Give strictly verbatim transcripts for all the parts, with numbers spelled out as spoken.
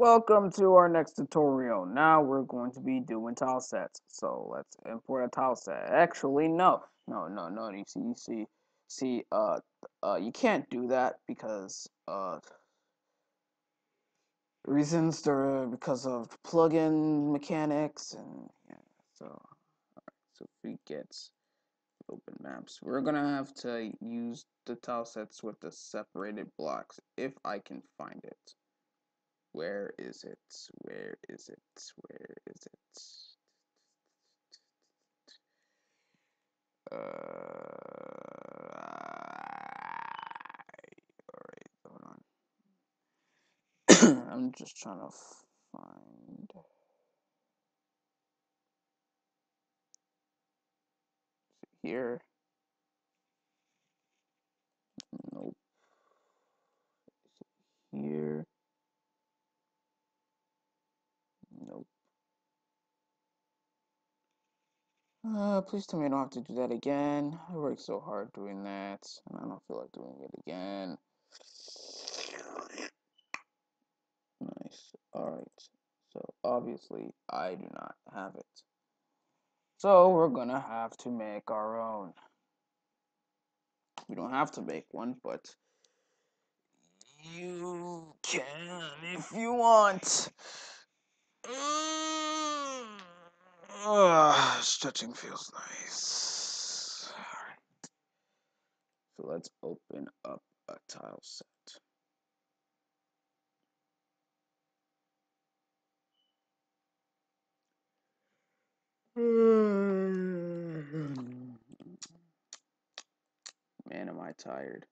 Welcome to our next tutorial. Now we're going to be doing tile sets. So let's import a tile set. Actually, no, no, no, no. You see, you see, see. Uh, uh, you can't do that because uh, reasons there because of plugin mechanics and yeah. So, all right, so if we get open maps, we're gonna have to use the tile sets with the separated blocks if I can find it. Where is it? Where is it? Where is it? Uh, Alright, hold on. I'm just trying to find. Is it here? Nope. Is it here? Nope. Uh, please tell me I don't have to do that again. I worked so hard doing that, and I don't feel like doing it again. Nice. Alright. So, obviously, I do not have it. So, we're gonna have to make our own. We don't have to make one, but you can if you want. Uh, stretching feels nice. Alright. So let's open up a tile set. Man, am I tired.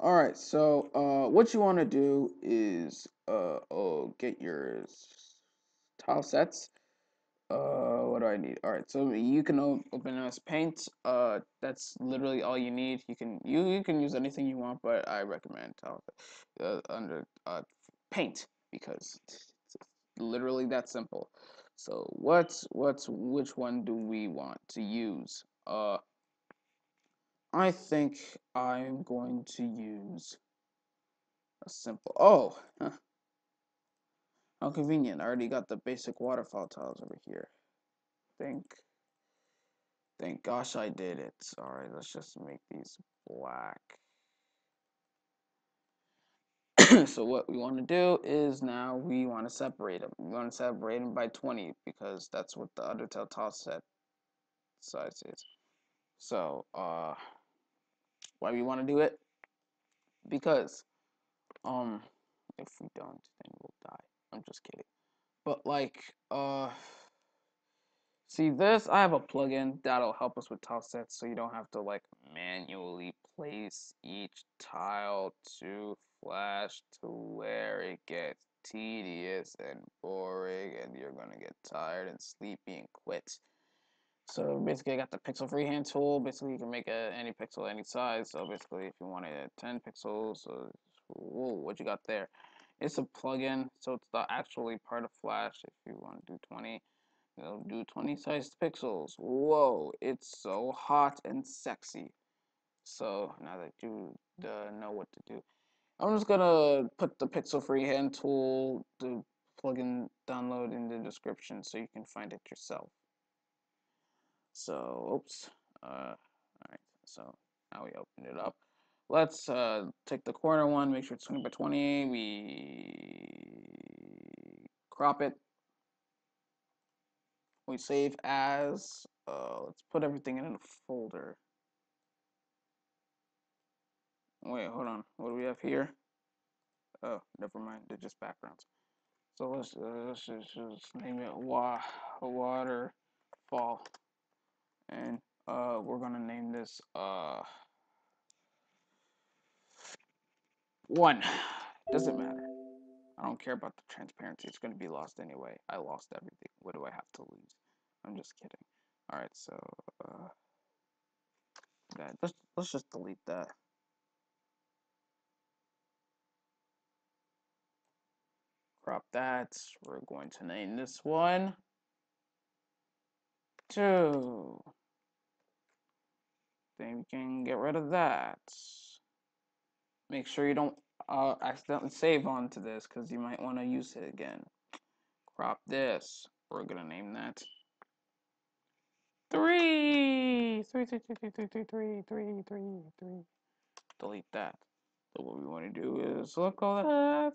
Alright, so uh, what you want to do is uh, oh, get your tile sets. Uh, what do I need? Alright, so you can open M S Paint. Uh, that's literally all you need. You can you, you can use anything you want, but I recommend tile uh, under uh, Paint because it's literally that simple. So what's what's which one do we want to use? Uh, I think I'm going to use a simple. Oh. Huh. How convenient. I already got the basic waterfall tiles over here. Thank, thank gosh I did it. Alright, let's just make these black. So what we want to do is now we want to separate them. We want to separate them by twenty because that's what the Undertale tile set size is. So, uh, why we want to do it? Because, um, if we don't, then we'll die. I'm just kidding. But like, uh, see this? I have a plugin that'll help us with tile sets, so you don't have to like manually place each tile to Flash to where it gets tedious and boring, and you're gonna get tired and sleepy and quit. So basically, I got the pixel freehand tool. Basically, you can make a, any pixel any size. So basically, if you wanted ten pixels, so whoa, what you got there? It's a plugin, so it's not actually part of Flash. If you want to do twenty, it'll do twenty sized pixels. Whoa, it's so hot and sexy. So now that you uh, know what to do, I'm just gonna put the pixel freehand tool, the plugin download in the description, so you can find it yourself. So, oops, uh, all right, so now we open it up. Let's uh, take the corner one, make sure it's twenty by twenty, we crop it. We save as, uh, let's put everything in a folder. Wait, hold on, what do we have here? Oh, never mind, they're just backgrounds. So let's, uh, let's just, just name it wa waterfall. And uh, we're gonna name this uh, one. Doesn't matter. I don't care about the transparency. It's gonna be lost anyway. I lost everything. What do I have to lose? I'm just kidding. All right, so uh, that let's let's just delete that. Crop that. We're going to name this one two. Then we can get rid of that. Make sure you don't uh, accidentally save onto this because you might want to use it again. Crop this. We're gonna name that three. Three, three, three, three, three, three, three, three, three. Delete that. So what we want to do is look all that.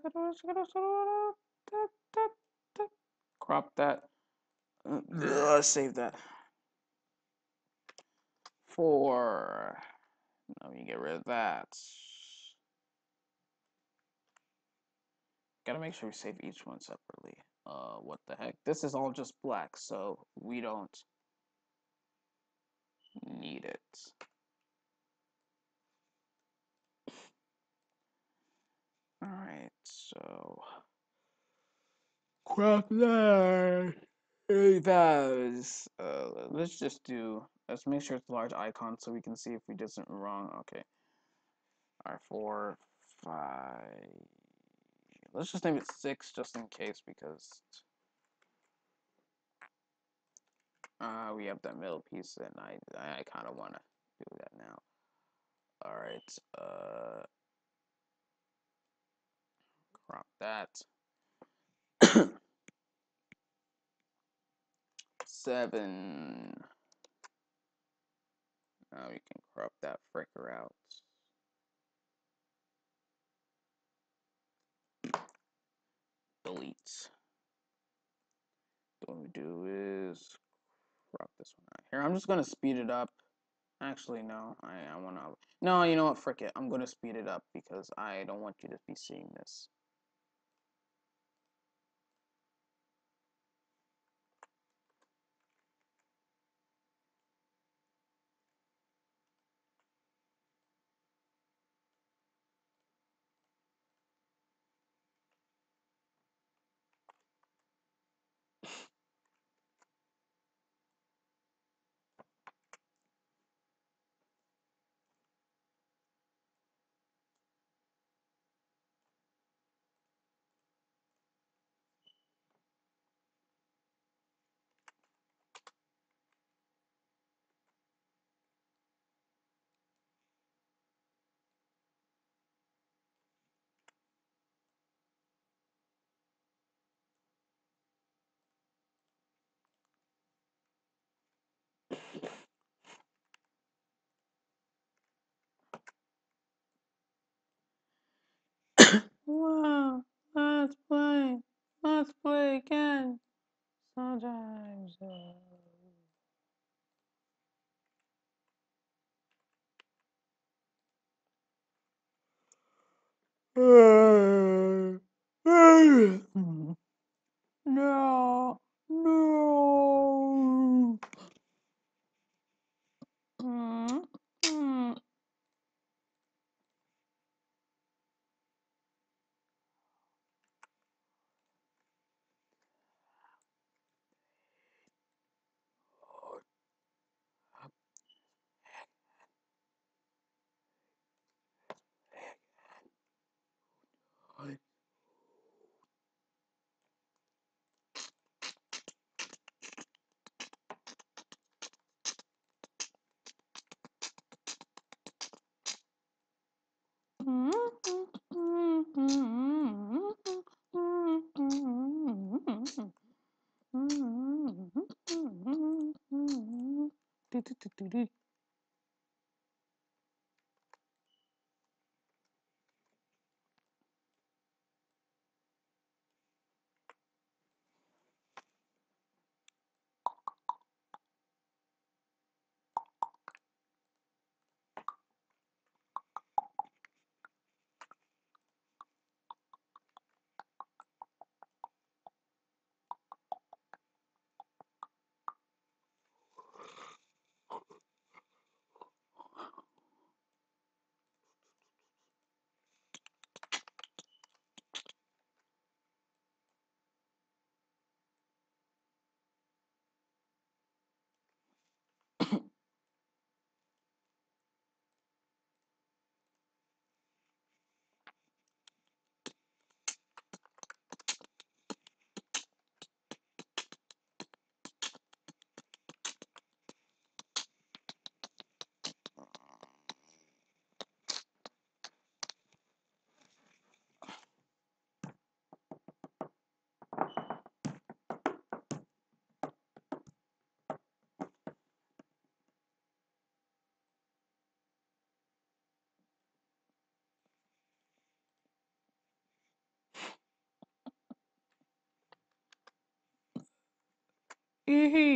Crop that. Uh, save that. Four. Now we get rid of that. Gotta make sure we save each one separately. Uh, what the heck? This is all just black, so we don't need it. Alright, so. Crap there! Let's just do. Let's make sure it's a large icon so we can see if we did something wrong. Okay. Alright, four, five. Let's just name it six just in case, because uh, we have that middle piece and I I kind of want to do that now. All right, uh, crop that. Seven. Now we can crop that fricker out. Deletes. So what we do is crop this one out here. I'm just gonna speed it up. Actually, no, I, I wanna. No, you know what? Frick it. I'm gonna speed it up because I don't want you to be seeing this. Wow, let's play, let's play again, sometimes. Uh... No, no. Mm-hmm. Hee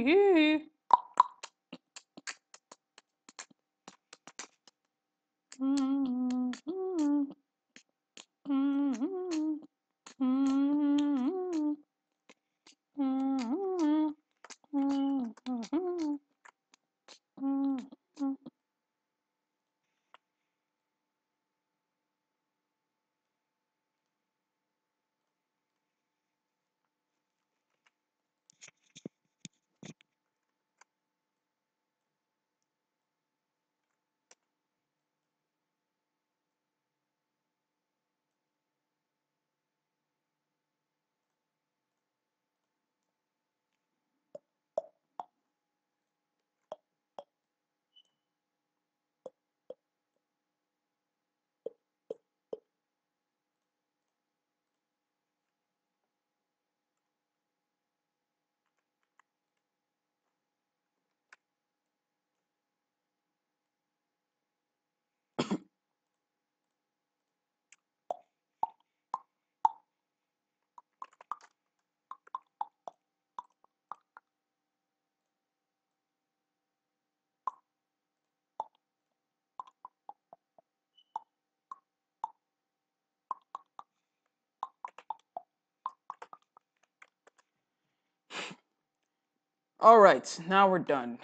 All right, now we're done.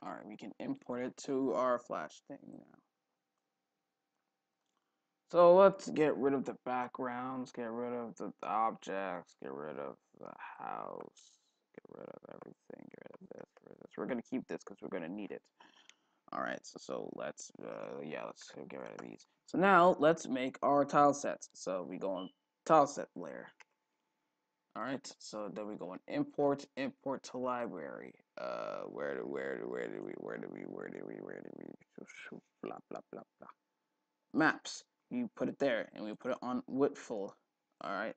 All right, we can import it to our Flash thing now. So let's get rid of the backgrounds, get rid of the, the objects, get rid of the house, get rid of everything, get rid of this, get rid of this. We're gonna keep this because we're gonna need it. All right, so so let's uh, yeah, let's get rid of these. So now let's make our tile sets. So we go on tile set layer. Alright, so then we go on import, import to library. Uh, where do, where do, where do we, where do we, where do we, where do we, blah, blah, blah, blah. Maps, you put it there, and we put it on widthful. Alright,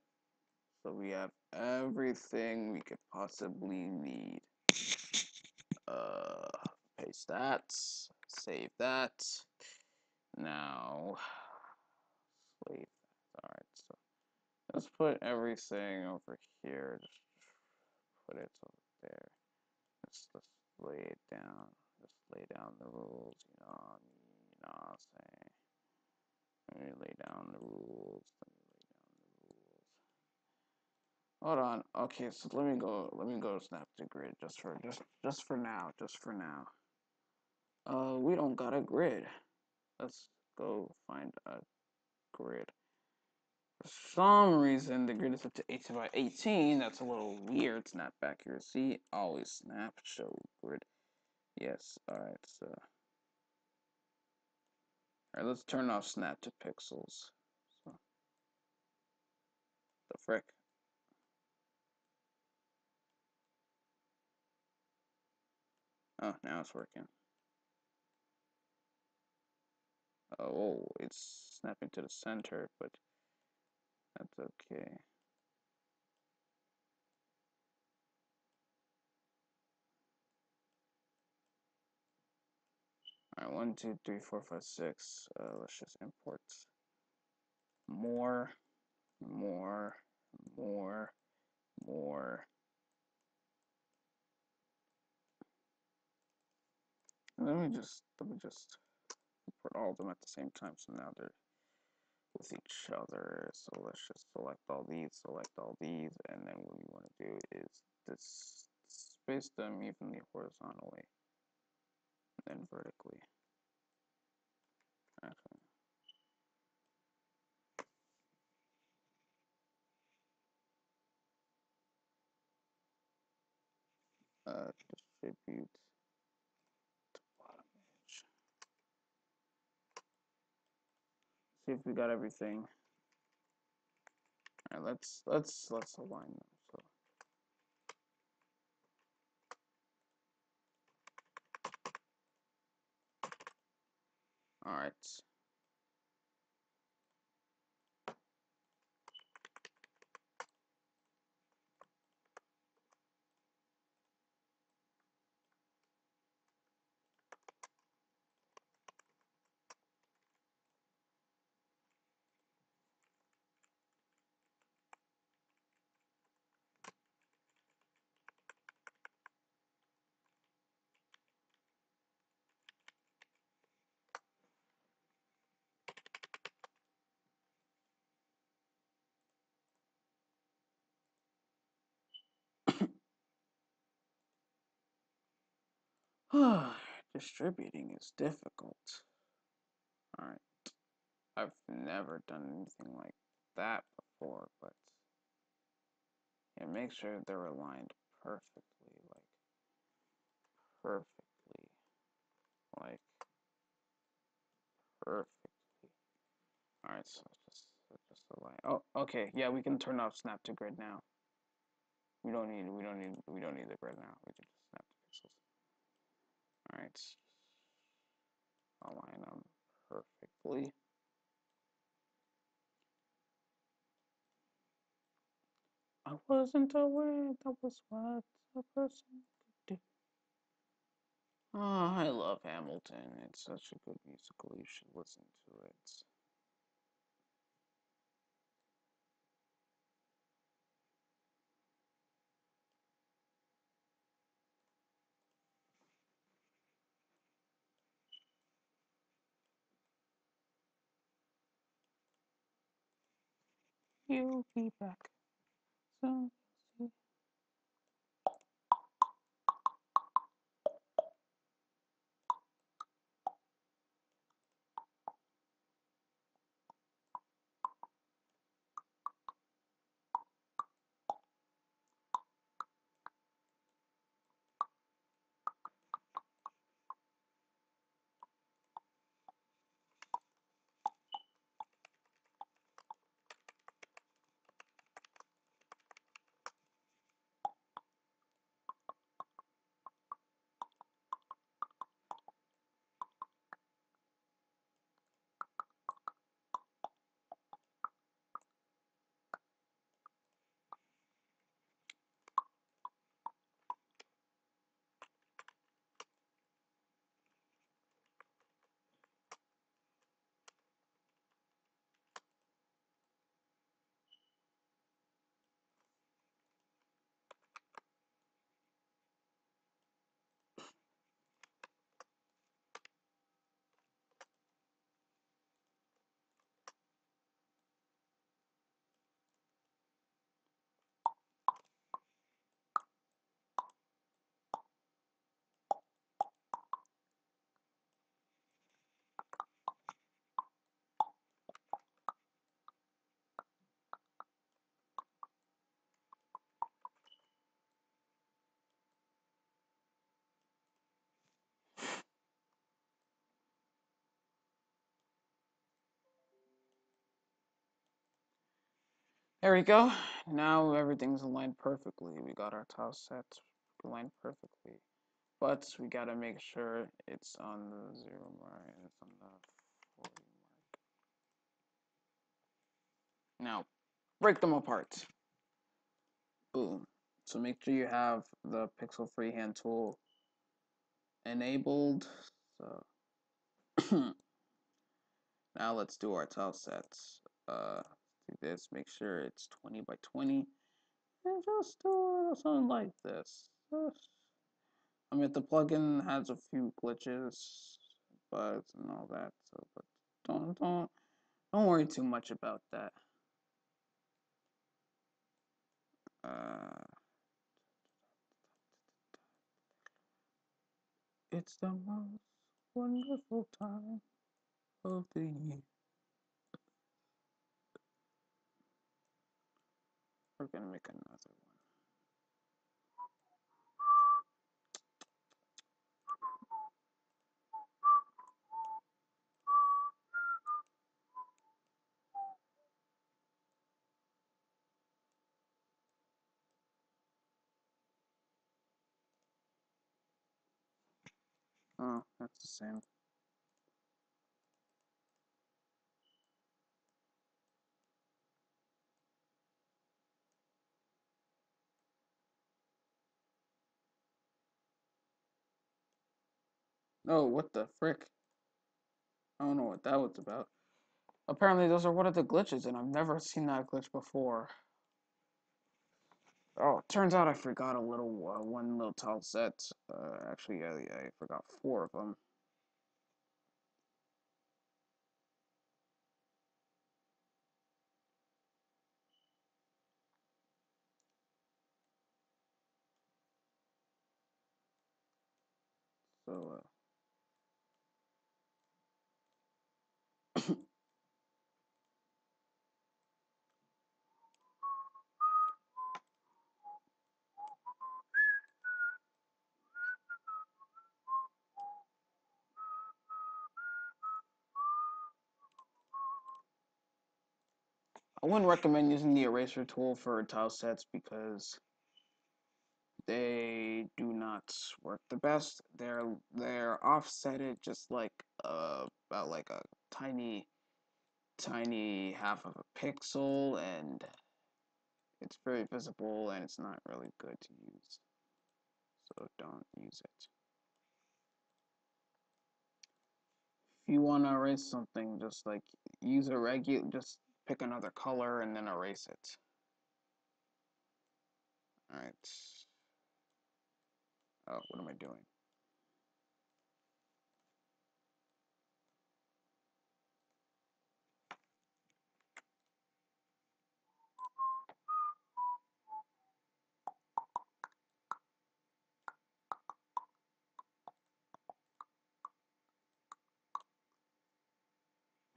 so we have everything we could possibly need. Uh, paste that, save that. Now, save that, alright, so. Let's put everything over here. Just put it over there. Let's, let's lay it down. Just lay down the rules. You know, you know what I'm saying? Let me lay down the rules. Let me lay down the rules. Hold on. Okay, so let me go. Let me go snap to grid just for just just for now. Just for now. Uh, we don't got a grid. Let's go find a grid. For some reason, the grid is up to eighteen by eighteen. That's a little weird. Snap accuracy. Always snap. Show grid. Yes. Alright. So. Alright, let's turn off snap to pixels. So. The frick. Oh, now it's working. Oh, it's snapping to the center, but. That's okay. Alright, one, two, three, four, five, six. Uh, let's just import more, more, more, more. Let me just let me just import all of them at the same time. So now they're with each other, so let's just select all these, select all these, and then what we want to do is this, space them evenly horizontally, and then vertically. Actually. Uh, distribute. See if we got everything. All right, let's let's let's align them. So all right. Distributing is difficult. Alright. I've never done anything like that before, but yeah, make sure they're aligned perfectly, like perfectly. Like perfectly. Alright, so just just align. Oh, okay, yeah, we can turn off snap to grid now. We don't need we don't need we don't need the grid now. We can just snap to pixels. Alright. Align them perfectly. I wasn't aware that was what a person could do. Oh, I love Hamilton. It's such a good musical. You should listen to it. You'll be back. So, let's see. There we go. Now everything's aligned perfectly. We got our tile set aligned perfectly. But we gotta make sure it's on the zero mark and it's on the forty mark. Now, break them apart. Boom. So make sure you have the pixel freehand tool enabled. So now let's do our tile sets. Uh, this, make sure it's twenty by twenty, and just do something like this. I mean, the plugin has a few glitches, bugs, and all that. So, but don't don't don't worry too much about that. Uh, it's the most wonderful time of the year. We're going to make another one. Oh, that's the same. Oh, what the frick? I don't know what that was about. Apparently those are one of the glitches, and I've never seen that glitch before. Oh, turns out I forgot a little uh, one little tile set. Uh, actually, I, I forgot four of them. So, uh... I wouldn't recommend using the eraser tool for tile sets because they do not work the best. They're they're offsetted just like uh, about like a tiny, tiny half of a pixel, and it's very visible and it's not really good to use. So don't use it. If you want to erase something, just like use a regular just. Pick another color and then erase it. Alright. Oh, what am I doing?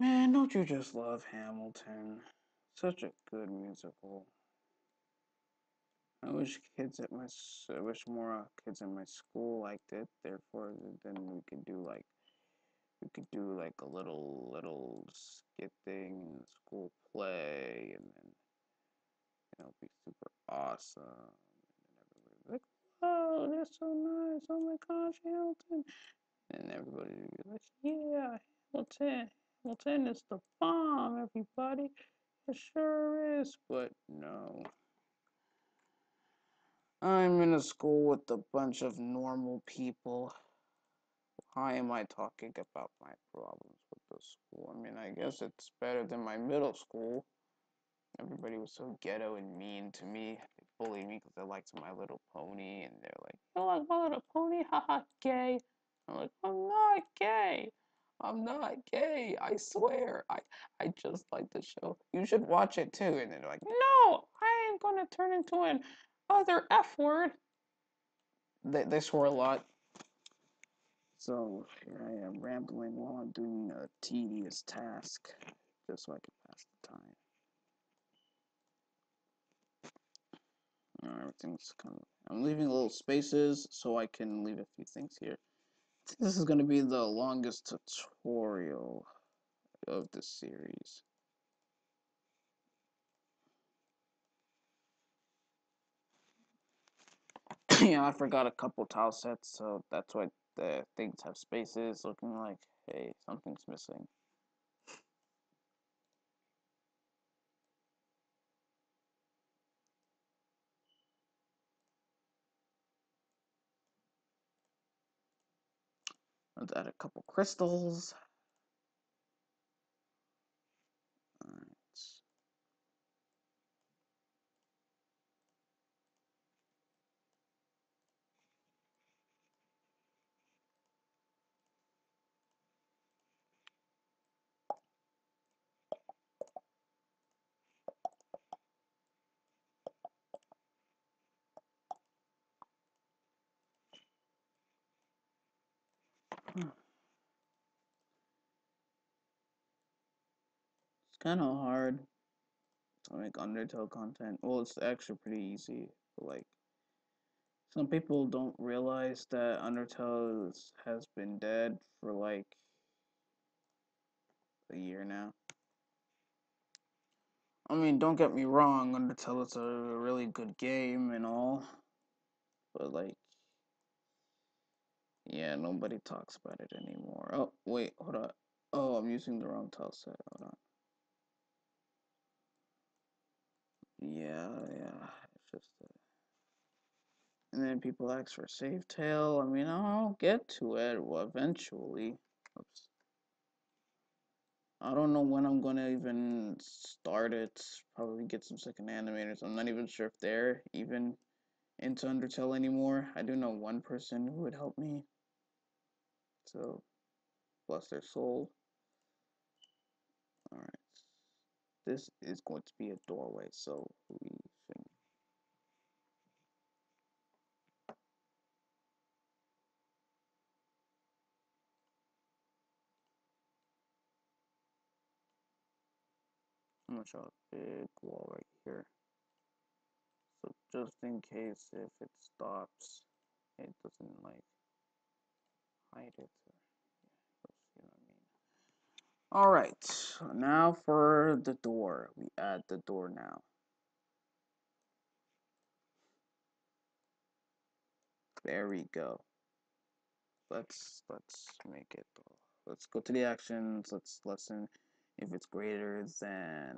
Man, don't you just love Hamilton? Such a good musical. I wish kids at my, I wish more kids at my school liked it. Therefore, then we could do like, we could do like a little little skit thing in the school play, and then you know, it'll be super awesome. And everybody's like, "Whoa, that's so nice! Oh my gosh, Hamilton!" And everybody would be like, "Yeah, Hamilton." Hamilton is the bomb, everybody. It sure is, but no. I'm in a school with a bunch of normal people. Why am I talking about my problems with the school? I mean, I guess it's better than my middle school. Everybody was so ghetto and mean to me. They bullied me because I liked My Little Pony, and they're like, "You like My Little Pony? Haha, gay." I'm like, "I'm not gay. I'm not gay, I swear. I, I just like the show. You should watch it too." And then they're like, "No, I ain't gonna turn into an other F word." They, they swore a lot. So here I am rambling while I'm doing a tedious task, just so I can pass the time. Alright, everything's kind of. I'm leaving little spaces so I can leave a few things here. This is going to be the longest tutorial of the series. Yeah, I forgot a couple tile sets, so that's why the things have spaces, looking like, hey, something's missing. Let's add a couple crystals. All right. It's kind of hard to make Undertale content. Well, it's actually pretty easy. But like, some people don't realize that Undertale is, has been dead for like a year now. I mean, don't get me wrong, Undertale is a really good game and all, but like, yeah, nobody talks about it anymore. Oh, wait, hold on. Oh, I'm using the wrong tile set. Hold on. Yeah, yeah. It's just a... And then people ask for Savetale. I mean, I'll get to it eventually. Oops. I don't know when I'm going to even start it. Probably get some second animators. I'm not even sure if they're even into Undertale anymore. I do know one person who would help me. So, bless their soul. Alright. This is going to be a doorway, so we shouldn't. I'm gonna draw a big wall right here. So just in case if it stops, it doesn't like hide it. Or, yeah, you know what I mean. All right. So now for the door. We add the door now. There we go. Let's let's make it. Let's go to the actions. Let's lessen if it's greater than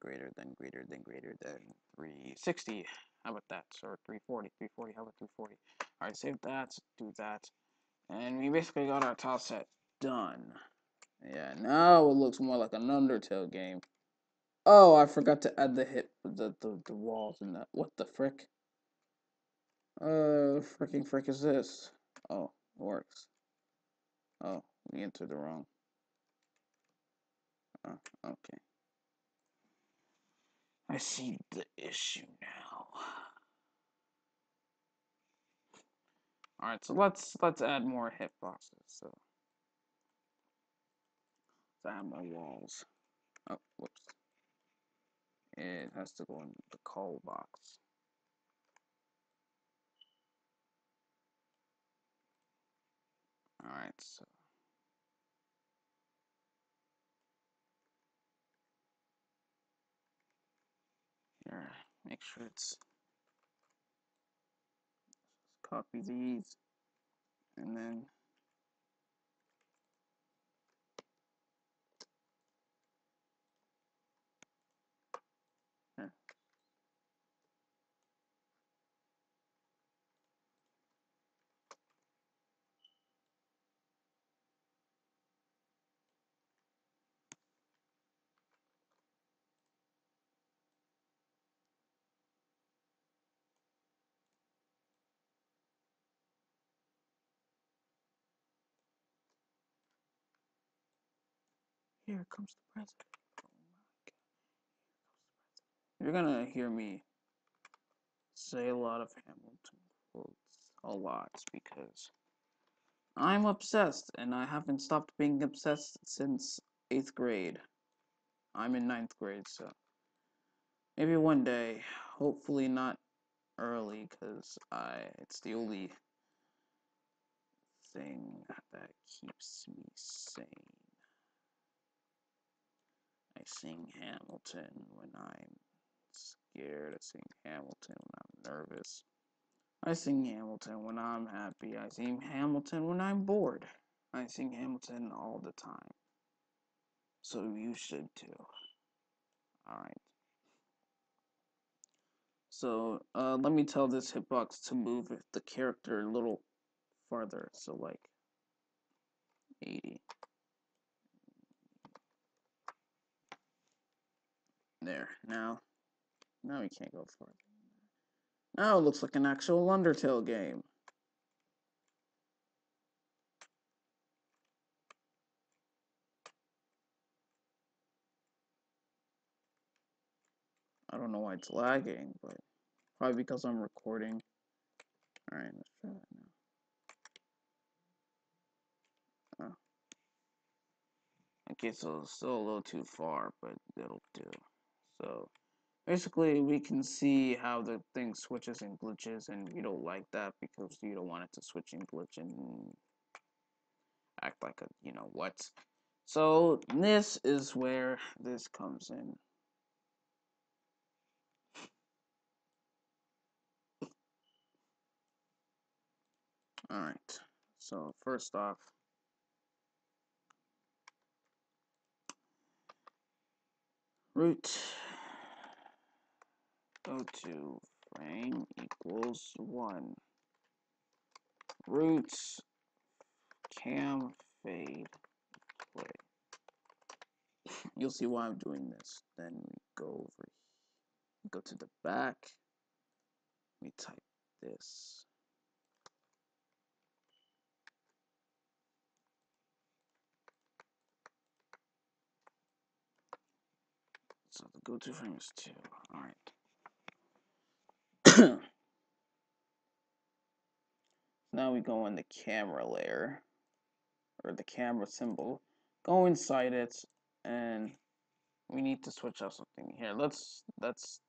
greater than greater than greater than three sixty. How about that? Or three forty. three forty. How about three forty? All right, save that. Do that, and we basically got our tile set done. Yeah. Now it looks more like an Undertale game. Oh, I forgot to add the hit the the, the walls and that. What the frick? Uh, freaking frick is this? Oh, it works. Oh, we entered the wrong. Oh, okay. I see the issue now. All right, so let's let's add more hitboxes. So let's add my walls. Oh, whoops. It has to go in the call box. Alright, so here, make sure it's copy these and then here comes the president. Oh my God. You're gonna hear me say a lot of Hamilton quotes, a lot, because I'm obsessed, and I haven't stopped being obsessed since eighth grade. I'm in ninth grade, so maybe one day, hopefully not early, because I it's the only thing that keeps me sane. I sing Hamilton when I'm scared. I sing Hamilton when I'm nervous. I sing Hamilton when I'm happy. I sing Hamilton when I'm bored. I sing Hamilton all the time. So you should too. Alright. So uh, let me tell this hitbox to move the character a little farther. So like eighty. There, now, now we can't go for it. Now it looks like an actual Undertale game. I don't know why it's lagging, but probably because I'm recording. All right, let's try that now. Oh. Okay, so it's still a little too far, but it'll do. So basically we can see how the thing switches and glitches, and you don't like that because you don't want it to switch and glitch and act like a, you know what. So this is where this comes in. All right, so first off, root go to frame equals one. Root cam fade play. You'll see why I'm doing this. Then we go over, go to the back. We type this. So the go to frame is two. All right. Now we go in the camera layer, or the camera symbol, go inside it, and We need to switch up something here. Let's let's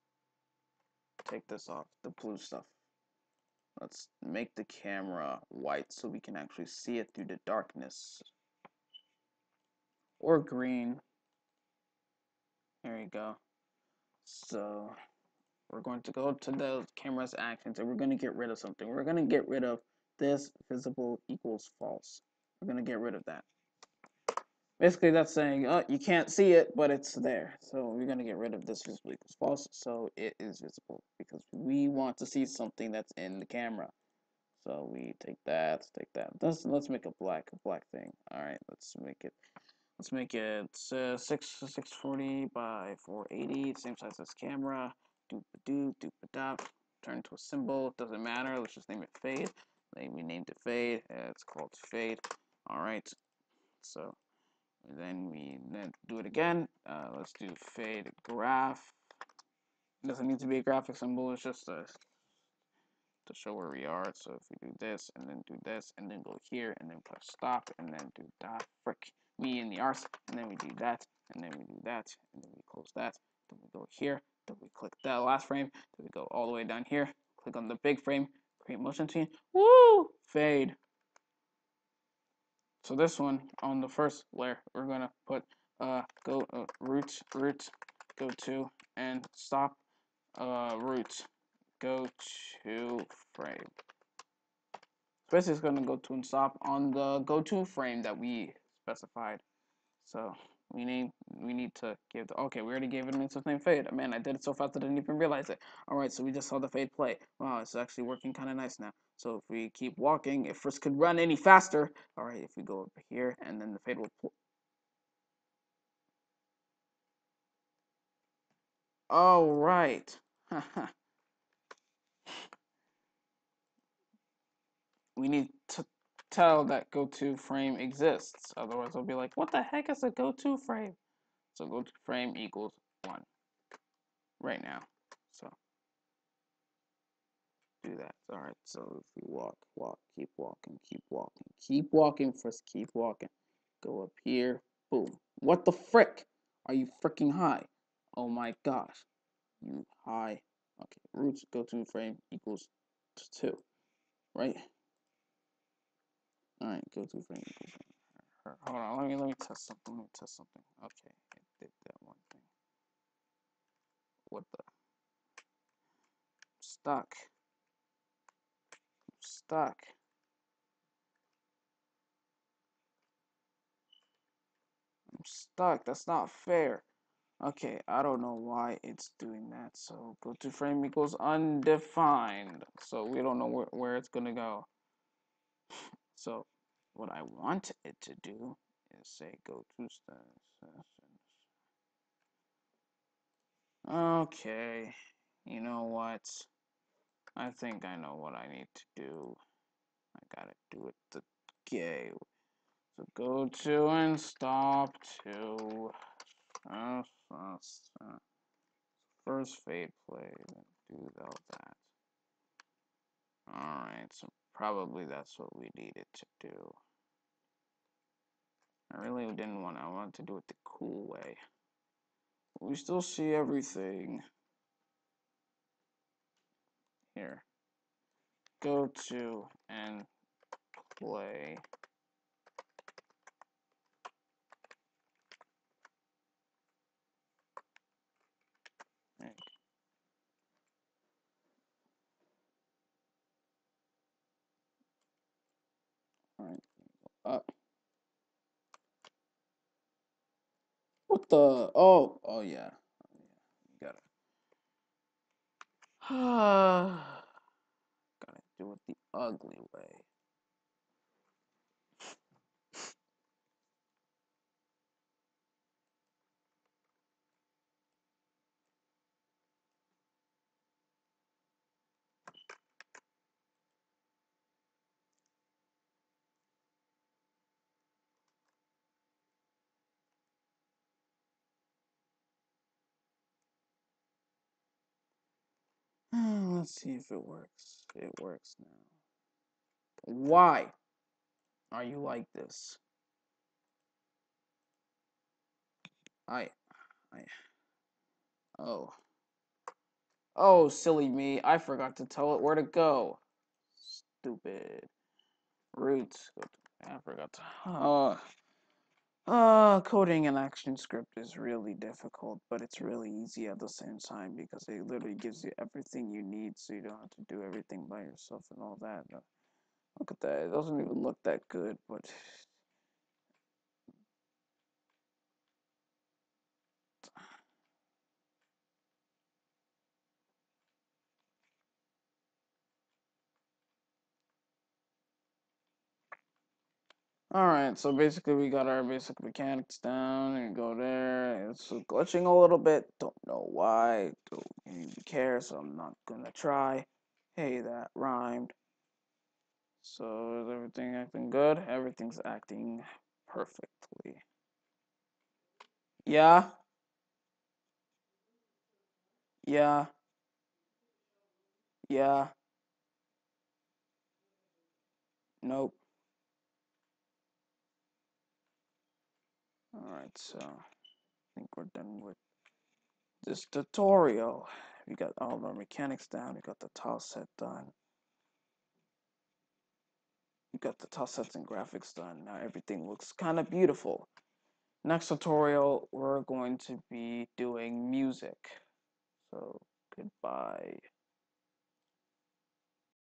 take this off, the blue stuff. Let's make the camera white so we can actually see it through the darkness. Or green. There you go. So we're going to go to the camera's actions and we're going to get rid of something. We're going to get rid of this visible equals false. We're going to get rid of that. Basically, that's saying, oh, you can't see it, but it's there. So we're going to get rid of this visible equals false, so it is visible, because we want to see something that's in the camera. So we take that, take that. Let's, let's make a black, a black thing. All right, let's make it. Let's make it uh, six forty by four eighty, same size as camera. Doop doop doop doop. Turn to a symbol. Doesn't matter. Let's just name it fade. We named it fade. It's called fade. All right. So. Then we then do it again. Uh, let's do fade graph. It doesn't need to be a graphic symbol. It's just a, to show where we are. So if we do this and then do this and then go here and then press stop and then do dot frick me in the arse and then we do that and then we do that and then we close that. Then we go here. Then we click that last frame. Then we go all the way down here. Click on the big frame. Create motion scene. Woo! Fade. So this one on the first layer, we're gonna put uh, go uh, root root go to and stop uh, root go to frame. So basically, it's gonna go to and stop on the go to frame that we specified. So we need we need to give the okay. We already gave it an instance name fade. Man, I did it so fast I didn't even realize it. All right, so we just saw the fade play. Wow, it's actually working kind of nice now. So if we keep walking, if Frisk could run any faster, all right, if we go over here, and then the fade will pull. All right. We need to tell that go-to frame exists. Otherwise, we'll be like, what the heck is a go-to frame? So go-to frame equals one right now. So. Do that. All right, so if we walk, walk, keep walking, keep walking, keep walking, Frisk, keep walking. Go up here, boom. What the frick? Are you freaking high? Oh my gosh, you high. Okay, roots go to frame equals two, right? All right, go to frame equals one. Hold on, let me let me test something. Let me test something. Okay, it did that one thing. What the? Stuck. Stuck. I'm stuck. That's not fair. Okay, I don't know why it's doing that. So go to frame equals undefined. So we don't know where, where it's gonna go. So what I want it to do is say go to sessions. Okay, you know what? I think I know what I need to do. I gotta do it the gay. So go to and stop to uh, uh, uh, first fade play. Then do all that. All right. So probably that's what we needed to do. I really didn't want. I wanted to do it the cool way. But we still see everything. Here, go to and play. Alright, up. What the? Oh, oh yeah. Gotta do it the ugly way. Let's see if it works. It works now. Why are you like this? I I Wait. Oh. Oh, silly me. I forgot to tell it where to go. Stupid. Roots. I forgot to... Oh. Uh, coding an action script is really difficult, but it's really easy at the same time because it literally gives you everything you need, so you don't have to do everything by yourself and all that. No. Look at that. It doesn't even look that good, but... Alright, so basically we got our basic mechanics down, and go there, it's glitching a little bit, don't know why, don't even care, so I'm not gonna try. Hey, that rhymed. So, is everything acting good? Everything's acting perfectly. Yeah? Yeah? Yeah? Nope. Alright, so I think we're done with this tutorial. We got all of our mechanics down, we got the tile set done. We got the tile sets and graphics done. Now everything looks kind of beautiful. Next tutorial, we're going to be doing music. So, goodbye.